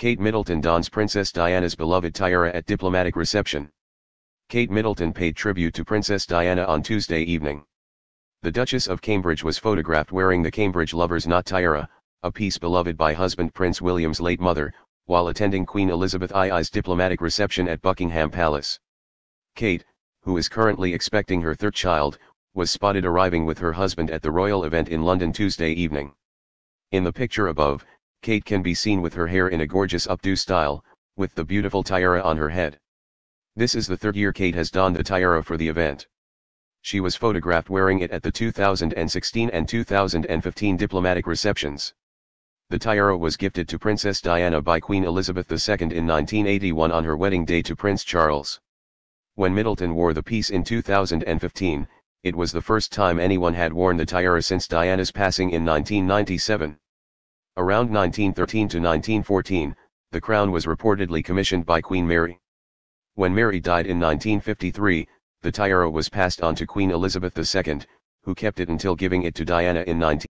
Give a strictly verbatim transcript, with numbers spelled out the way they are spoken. Kate Middleton dons Princess Diana's beloved tiara at diplomatic reception. Kate Middleton paid tribute to Princess Diana on Tuesday evening. The Duchess of Cambridge was photographed wearing the Cambridge Lover's Knot tiara, a piece beloved by husband Prince William's late mother, while attending Queen Elizabeth the Second's diplomatic reception at Buckingham Palace. Kate, who is currently expecting her third child, was spotted arriving with her husband at the royal event in London Tuesday evening. In the picture above, Kate can be seen with her hair in a gorgeous updo style, with the beautiful tiara on her head. This is the third year Kate has donned the tiara for the event. She was photographed wearing it at the two thousand sixteen and two thousand fifteen diplomatic receptions. The tiara was gifted to Princess Diana by Queen Elizabeth the Second in nineteen eighty-one on her wedding day to Prince Charles. When Middleton wore the piece in two thousand fifteen, it was the first time anyone had worn the tiara since Diana's passing in nineteen ninety-seven. Around nineteen thirteen to nineteen fourteen, the crown was reportedly commissioned by Queen Mary. When Mary died in nineteen fifty-three, the tiara was passed on to Queen Elizabeth the Second, who kept it until giving it to Diana in 19...